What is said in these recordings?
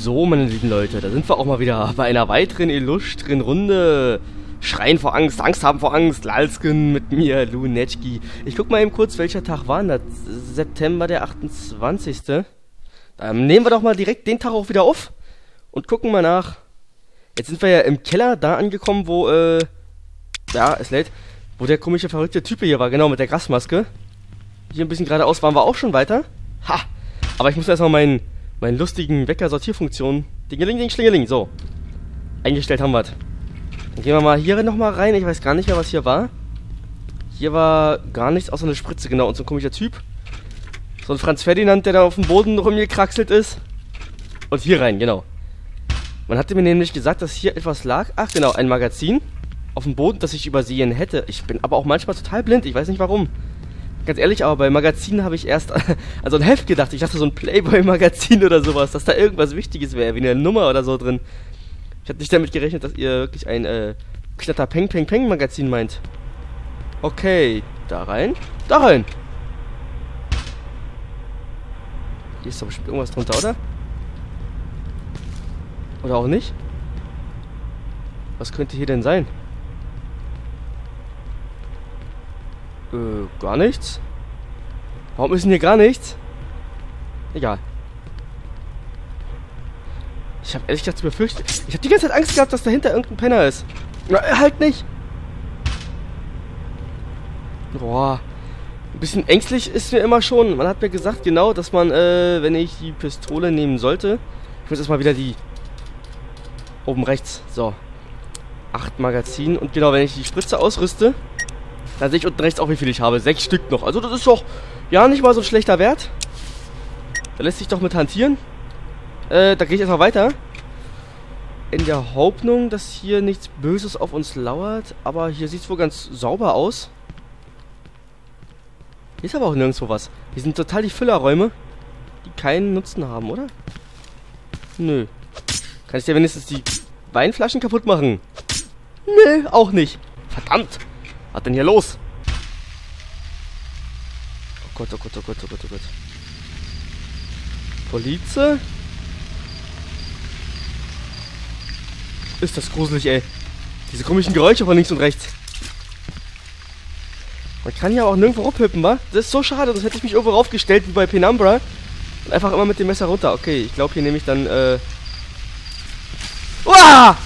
So, meine lieben Leute, da sind wir auch mal wieder bei einer weiteren illustren Runde. Schreien vor Angst, Angst haben vor Angst, Lalsken mit mir, Lunätski. Ich guck mal eben kurz, welcher Tag war das? September der 28. Dann nehmen wir doch mal direkt den Tag auch wieder auf und gucken mal nach. Jetzt sind wir ja im Keller da angekommen, wo, ja, es lädt, wo der komische, verrückte Typ hier war, genau, mit der Grasmaske. Hier ein bisschen geradeaus waren wir auch schon weiter. Ha! Aber ich muss erstmal meinen lustigen Wecker-Sortierfunktion, Dingeling, Schlingeling, so. Eingestellt haben wir es. Dann gehen wir mal hier nochmal rein, ich weiß gar nicht mehr, was hier war. Hier war gar nichts, außer eine Spritze, genau, und so ein komischer Typ. So ein Franz Ferdinand, der da auf dem Boden rumgekraxelt ist. Und hier rein, genau. Man hatte mir nämlich gesagt, dass hier etwas lag. Ach genau, ein Magazin auf dem Boden, das ich übersehen hätte. Ich bin aber auch manchmal total blind, ich weiß nicht warum. Ganz ehrlich, aber bei Magazinen habe ich erst also ein Heft gedacht. Ich dachte so ein Playboy-Magazin oder sowas, dass da irgendwas Wichtiges wäre, wie eine Nummer oder so drin. Ich habe nicht damit gerechnet, dass ihr wirklich ein knatter Peng-Peng-Peng-Magazin meint. Okay, da rein, da rein. Hier ist doch bestimmt irgendwas drunter, oder? Oder auch nicht? Was könnte hier denn sein? Gar nichts? Warum ist denn hier gar nichts? Egal. Ich habe ehrlich gesagt befürchtet. Ich habe die ganze Zeit Angst gehabt, dass dahinter irgendein Penner ist. Na, halt nicht! Boah. Ein bisschen ängstlich ist mir immer schon. Man hat mir gesagt, genau, dass man, wenn ich die Pistole nehmen sollte. Ich muss erstmal wieder die. Oben rechts, so. 8 Magazinen. Und genau, wenn ich die Spritze ausrüste, dann sehe ich unten rechts auch, wie viel ich habe. 6 Stück noch. Also das ist doch ja nicht mal so ein schlechter Wert. Da lässt sich doch mit hantieren. Da gehe ich erstmal weiter. In der Hoffnung, dass hier nichts Böses auf uns lauert. Aber hier sieht es wohl ganz sauber aus. Hier ist aber auch nirgendwo was. Hier sind total die Füllerräume, die keinen Nutzen haben, oder? Nö. Kann ich dir wenigstens die Weinflaschen kaputt machen? Nö, nee, auch nicht. Verdammt! Was denn hier los? Oh Gott, oh Gott, oh Gott, oh Gott, oh Gott. Polizei? Ist das gruselig, ey. Diese komischen Geräusche von links und rechts. Man kann hier aber auch nirgendwo rumhüppen, wa? Das ist so schade, das hätte ich mich irgendwo raufgestellt, wie bei Penumbra. Und einfach immer mit dem Messer runter. Okay, ich glaube, hier nehme ich dann, uah!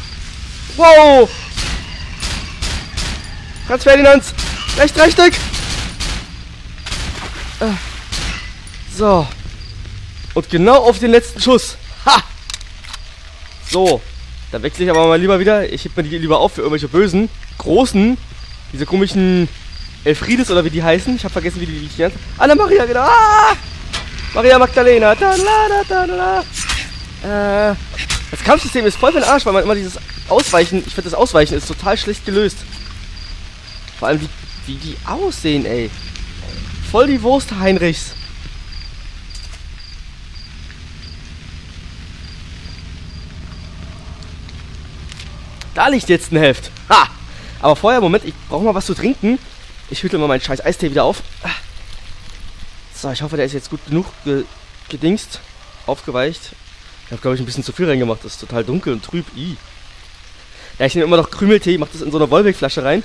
Wow! Franz Ferdinand! Recht, 3 Stück! So. Und genau auf den letzten Schuss. Ha! So. Dann wechsle ich aber mal lieber wieder. Ich heb mir die lieber auf für irgendwelche Bösen. Großen. Diese komischen Elfrides oder wie die heißen. Ich habe vergessen, wie die heißen. Anna Maria, genau. Ah! Maria Magdalena. Da, da, da, da, da. Das Kampfsystem ist voll für den Arsch, weil man immer dieses Ausweichen, ich finde das Ausweichen ist total schlecht gelöst. Vor allem wie die aussehen, ey. Voll die Wurst Heinrichs. Da liegt jetzt ein Heft. Ha! Aber vorher, Moment, ich brauche mal was zu trinken. Ich hüte mal meinen scheiß Eistee wieder auf. So, ich hoffe, der ist jetzt gut genug gedingst, aufgeweicht. Ich habe, glaube ich, ein bisschen zu viel reingemacht. Das ist total dunkel und trüb. I. Ja, ich nehme immer noch Krümeltee, mache das in so eine Wollwegflasche rein.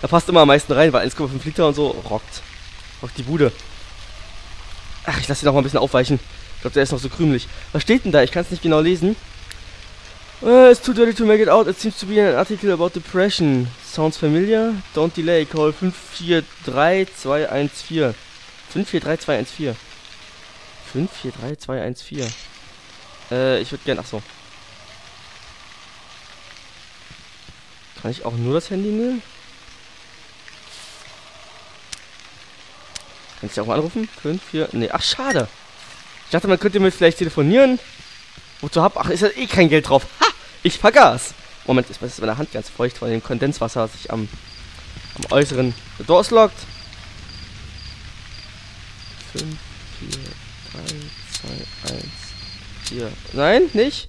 Da passt immer am meisten rein, weil 1,5 Liter und so rockt. Rockt die Bude. Ach, ich lasse den noch mal ein bisschen aufweichen. Ich glaube, der ist noch so krümelig. Was steht denn da? Ich kann es nicht genau lesen. It's too dirty to make it out. It seems to be an article about depression. Sounds familiar? Don't delay. Call 543214. 543214. 543214. Ich würde gerne. Achso. Kann ich auch nur das Handy nehmen? Kann ich auch mal anrufen? 5, 4. Nee, ach, schade. Ich dachte, man könnte mir vielleicht telefonieren. Wozu hab. Ach, ist ja eh kein Geld drauf. Ha! Ich vergaß! Moment, jetzt ist meine Hand ganz feucht, weil dem Kondenswasser sich am äußeren Tor auslockt. 5, 4, 3, 2, 1. Hier. Nein, nicht?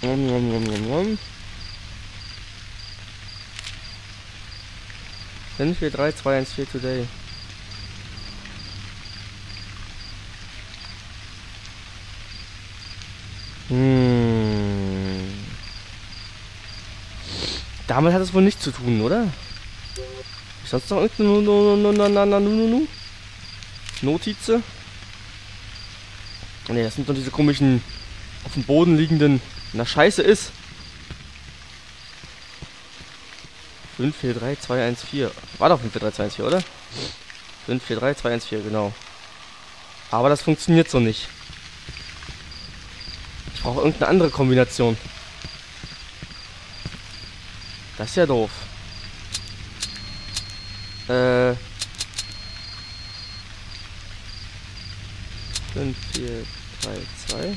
Nom. 5, 4, 3, 2, 1, 4 today. Damit hat es wohl nichts zu tun, oder? Ist sonst noch irgendeine Notize? Ne, das sind doch diese komischen, auf dem Boden liegenden, na scheiße ist. 543214. War doch 543214, oder? 543214, genau. Aber das funktioniert so nicht. Ich brauche irgendeine andere Kombination. Das ist ja doof. Fünf, vier, drei, zwei.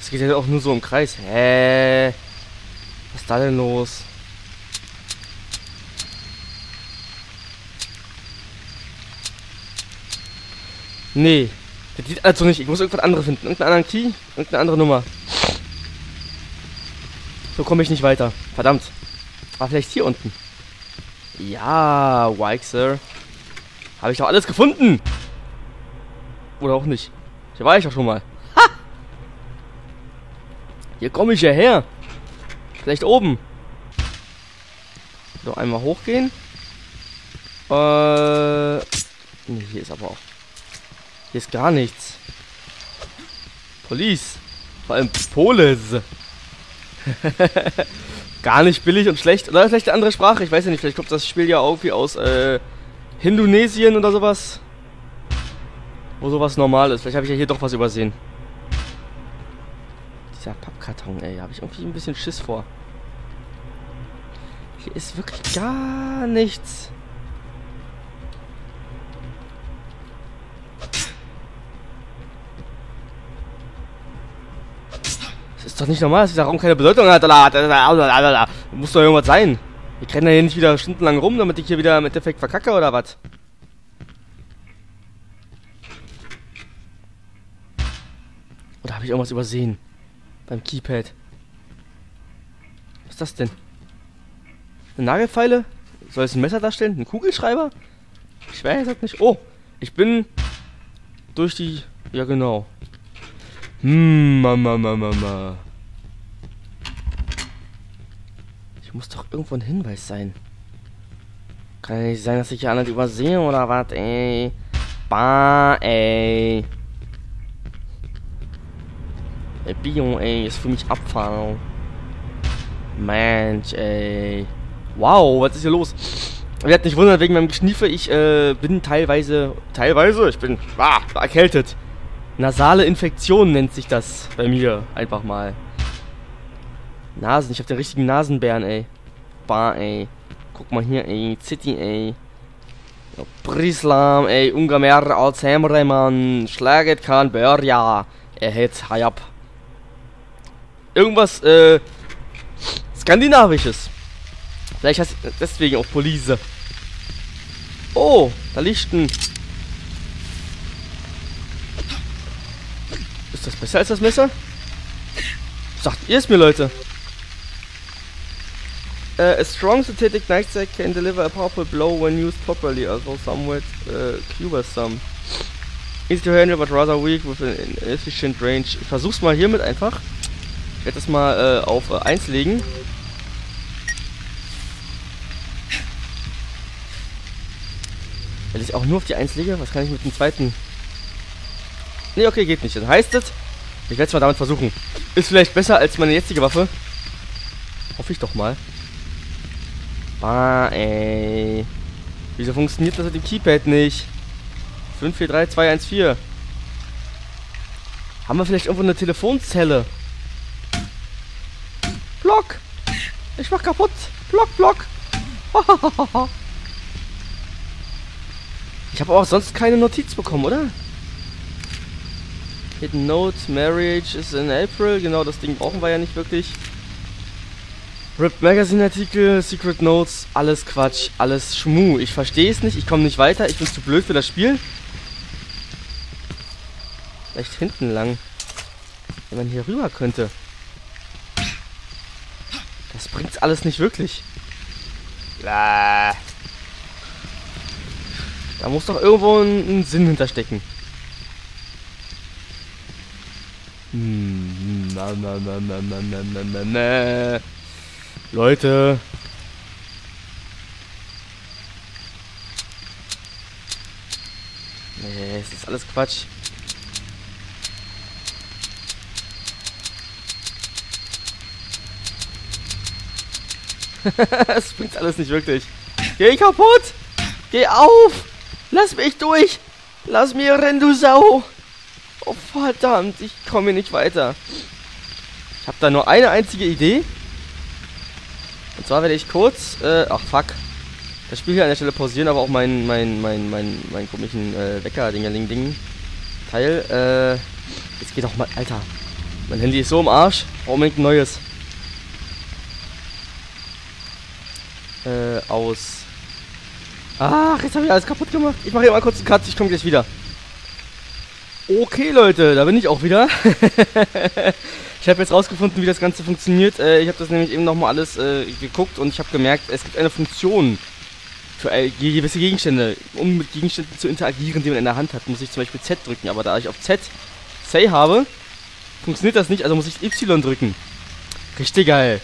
Es geht ja auch nur so im Kreis. Hä? Was ist da denn los? Nee, das geht also nicht. Ich muss irgendwas anderes finden. Irgendeinen anderen Key, irgendeine andere Nummer. So komme ich nicht weiter. Verdammt. War vielleicht hier unten. Ja, Wike, Sir. Habe ich doch alles gefunden. Oder auch nicht. Hier war ich doch schon mal. Ha! Hier komme ich ja her. Vielleicht oben. So, einmal hochgehen. Nee, hier ist aber auch. Hier ist gar nichts. Police. Vor allem Polis. Gar nicht billig und schlecht. Oder vielleicht eine andere Sprache. Ich weiß ja nicht. Vielleicht kommt das Spiel ja irgendwie aus Indonesien oder sowas. Wo sowas normal ist. Vielleicht habe ich ja hier doch was übersehen. Dieser Pappkarton, ey. Da habe ich irgendwie ein bisschen Schiss vor. Hier ist wirklich gar nichts. Ist doch nicht normal, dass dieser Raum keine Bedeutung hat. Muss doch irgendwas sein. Wir rennen ja hier nicht wieder stundenlang rum, damit ich hier wieder im Endeffekt verkacke oder was? Oder habe ich irgendwas übersehen? Beim Keypad. Was ist das denn? Eine Nagelfeile? Soll es ein Messer darstellen? Ein Kugelschreiber? Ich weiß es nicht. Oh, ich bin durch die... Ja, genau. Mama. Ich muss doch irgendwo ein Hinweis sein. Kann ja nicht sein, dass ich hier alles übersehe oder was, ey. Bah, ey. Bio, ey, ist für mich Abfall. Mensch, ey. Wow, was ist hier los? Ihr werdet nicht wundern, wegen meinem Geschniefe, ich bin teilweise, ich bin erkältet. Nasale Infektion nennt sich das bei mir einfach mal. Nasen, ich hab den richtigen Nasenbären, ey. Bar, ey. Guck mal hier, ey. City, ey. Prislam, ey. Ungemehr als Hemremann. Schlaget kann Börja. Er hätt's Hayab. Irgendwas, Skandinavisches. Vielleicht heißt deswegen auch Polise. Oh, da liegt ein. Ist das besser als das Messer? Sagt ihr es mir, Leute? A strong synthetic knifesack can deliver a powerful blow when used properly, although somewhat cumbersome. Easy to handle, but rather weak with an efficient range. Ich versuch's mal hiermit einfach. Ich werde das mal auf 1 legen. Wenn ich auch nur auf die 1 lege, was kann ich mit dem zweiten... Ne, okay, geht nicht. Dann heißt es, ich werde es mal damit versuchen. Ist vielleicht besser als meine jetzige Waffe. Hoffe ich doch mal. Bah, ey. Wieso funktioniert das mit dem Keypad nicht? 543214. Haben wir vielleicht irgendwo eine Telefonzelle? Block! Ich mach kaputt! Block! Ich habe auch sonst keine Notiz bekommen, oder? Hidden Note, Marriage ist in April. Genau, das Ding brauchen wir ja nicht wirklich. Ripped Magazine Artikel, Secret Notes, alles Quatsch, alles Schmuh. Ich verstehe es nicht, ich komme nicht weiter, ich bin zu blöd für das Spiel. Vielleicht hinten lang. Wenn man hier rüber könnte. Das bringt's alles nicht wirklich. Da muss doch irgendwo ein Sinn hinterstecken. Leute. Nee, es ist alles Quatsch. Es bringt alles nicht wirklich. Geh kaputt! Geh auf! Lass mich durch! Lass mir rennen, du Sau! Oh verdammt, ich komme hier nicht weiter. Ich habe da nur eine einzige Idee. Und zwar werde ich kurz... ach fuck. Das Spiel hier an der Stelle pausieren, aber auch mein komischen Wecker-Dingerling-Ding-Teil. Jetzt geht doch mal... Alter. Mein Handy ist so im Arsch. Unbedingt ein neues. Aus. Ach, jetzt habe ich alles kaputt gemacht. Ich mache hier mal kurz einen Cut, ich komme gleich wieder. Okay, Leute, da bin ich auch wieder. Ich habe jetzt rausgefunden, wie das Ganze funktioniert. Ich habe das nämlich eben nochmal alles geguckt und ich habe gemerkt, es gibt eine Funktion für gewisse Gegenstände. Um mit Gegenständen zu interagieren, die man in der Hand hat, muss ich zum Beispiel Z drücken. Aber da ich auf Z Say habe, funktioniert das nicht, also muss ich Y drücken. Richtig geil.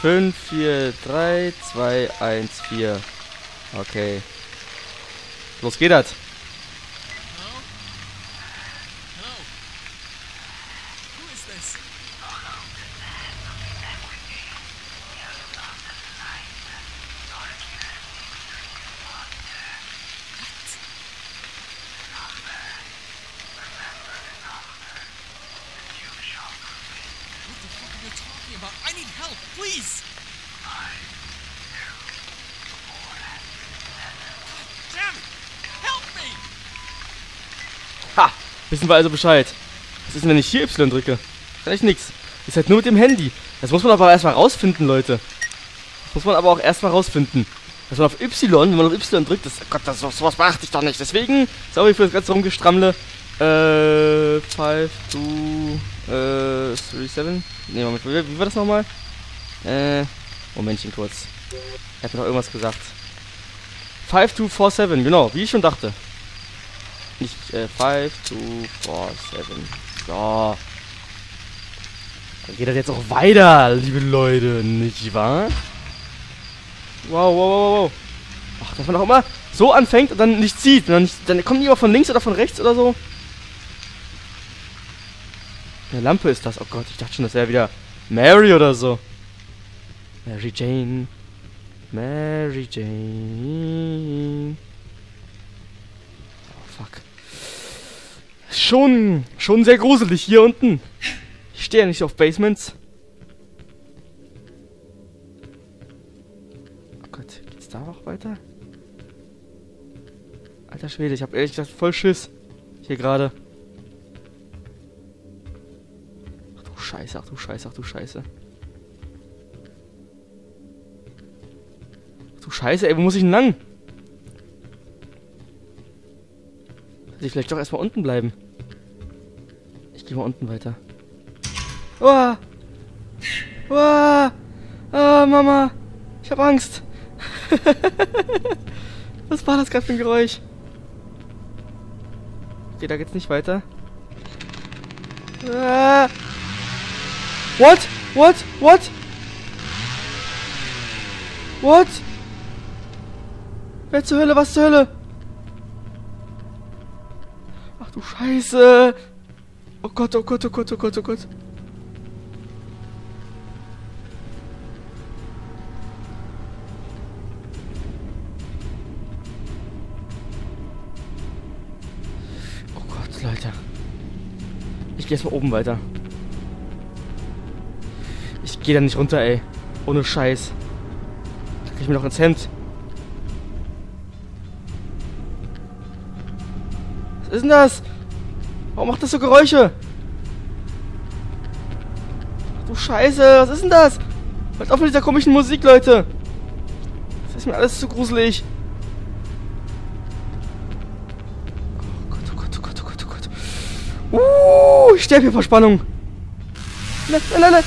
5, 4, 3, 2, 1, 4. Okay. Los geht das. Ha! Wissen wir also Bescheid. Was ist denn, wenn ich hier Y drücke? Vielleicht nichts. Ist halt nur mit dem Handy. Das muss man aber erstmal rausfinden, Leute. Das muss man aber auch erstmal rausfinden. Dass man auf Y, wenn man auf Y drückt, das... Gott, das, sowas beachte ich doch nicht. Deswegen, sorry für das ganze Rumgestrammle. 5, 2, 3, 7. Ne, Moment, wie war das nochmal? Momentchen kurz. Ich hab noch irgendwas gesagt. 5, 2, 4, 7, genau, wie ich schon dachte. Nicht 5, 2, 4, 7. So. Dann geht das jetzt auch weiter, liebe Leute, nicht wahr? Wow, wow, wow, wow. Ach, dass man auch immer so anfängt und dann nichts sieht. Dann kommt niemand von links oder von rechts oder so. Eine Lampe ist das. Oh Gott, ich dachte schon, das wäre wieder Mary oder so. Mary Jane. Mary Jane. Oh, fuck. Schon sehr gruselig hier unten. Ich stehe ja nicht auf Basements. Oh Gott, geht's da noch weiter? Alter Schwede, ich habe ehrlich gesagt voll Schiss. Hier gerade. Ach du Scheiße, ach du Scheiße, ach du Scheiße. Scheiße, ey, wo muss ich denn lang? Sollte ich vielleicht doch erstmal unten bleiben? Ich gehe mal unten weiter. Oh! Oh! Oh, Mama! Ich hab Angst! Was war das gerade für ein Geräusch? Okay, da geht's nicht weiter. Ah. What? What? What? What? Wer zur Hölle? Was zur Hölle? Ach du Scheiße. Oh Gott, oh Gott, oh Gott, oh Gott, oh Gott. Oh Gott, Leute. Ich gehe erstmal oben weiter. Ich gehe da nicht runter, ey. Ohne Scheiß. Da krieg ich mir noch ins Hemd. Was ist denn das? Warum macht das so Geräusche? Ach du Scheiße, was ist denn das? Hört auf mit dieser komischen Musik, Leute. Das ist mir alles zu gruselig. Oh Gott, oh Gott, oh Gott, oh Gott, oh Gott. Ich sterbe hier vor Spannung. Nein, nein, nein, nein.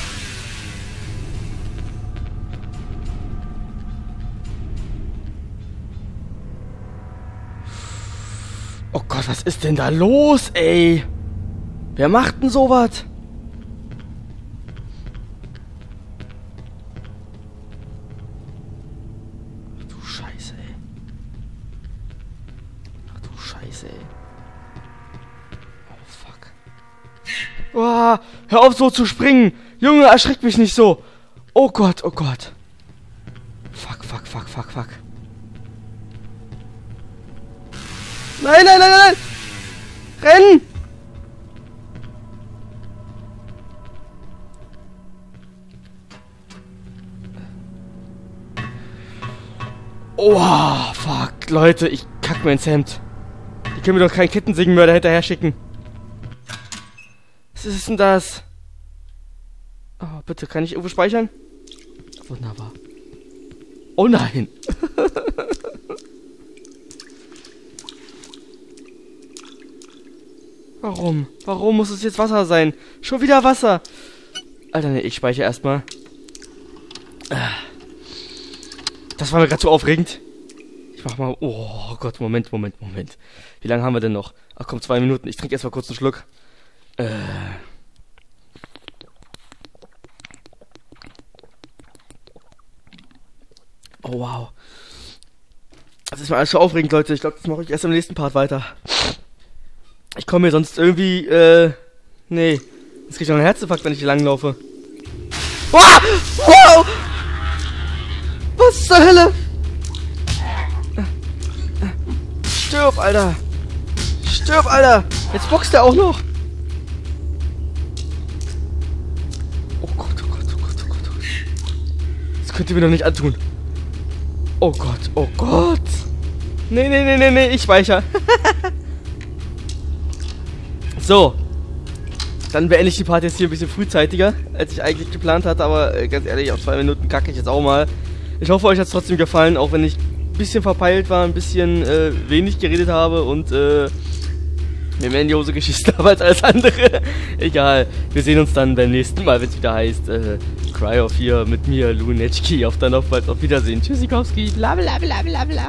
Oh Gott, was ist denn da los, ey? Wer macht denn sowas? Ach du Scheiße, ey. Ach du Scheiße, ey. Oh fuck. Oh, hör auf so zu springen. Junge, erschreck mich nicht so. Oh Gott, oh Gott. Fuck, fuck, fuck, fuck, fuck. Nein, nein, nein, nein! Rennen! Oh, fuck, Leute, ich kack mir ins Hemd. Die können mir doch keinen Kettensägenmörder hinterher schicken. Was ist denn das? Oh, bitte, kann ich irgendwo speichern? Wunderbar. Oh nein! Warum? Warum muss es jetzt Wasser sein? Schon wieder Wasser! Alter, ne, ich speichere erstmal. Das war mir gerade zu aufregend. Ich mach mal... Oh Gott, Moment, Moment, Moment. Wie lange haben wir denn noch? Ach komm, 2 Minuten. Ich trinke erstmal kurz einen Schluck. Oh wow. Das ist mir alles schon aufregend, Leute. Ich glaube, das mache ich erst im nächsten Part weiter. Ich komme mir sonst irgendwie, nee. Jetzt krieg ich noch einen Herzinfarkt, wenn ich hier lang laufe. Ah! Wow! Was zur Hölle? Stirb, Alter! Stirb, Alter! Jetzt boxt er auch noch! Oh Gott, oh Gott, oh Gott, oh Gott, oh Gott. Das könnt ihr mir doch nicht antun. Oh Gott, oh Gott! Nee, nee, nee, nee, nee, ich speichere. So, dann beende ich die Party jetzt hier ein bisschen frühzeitiger, als ich eigentlich geplant hatte, aber ganz ehrlich, auf 2 Minuten kacke ich jetzt auch mal. Ich hoffe, euch hat es trotzdem gefallen, auch wenn ich ein bisschen verpeilt war, ein bisschen wenig geredet habe und mir mehr in die Hose geschissen habe als alles andere. Egal, wir sehen uns dann beim nächsten Mal, wenn es wieder heißt, Cry of Fear mit mir, Lunätski, auf dann auf bald, auf Wiedersehen, tschüssikowski, bla bla bla bla bla.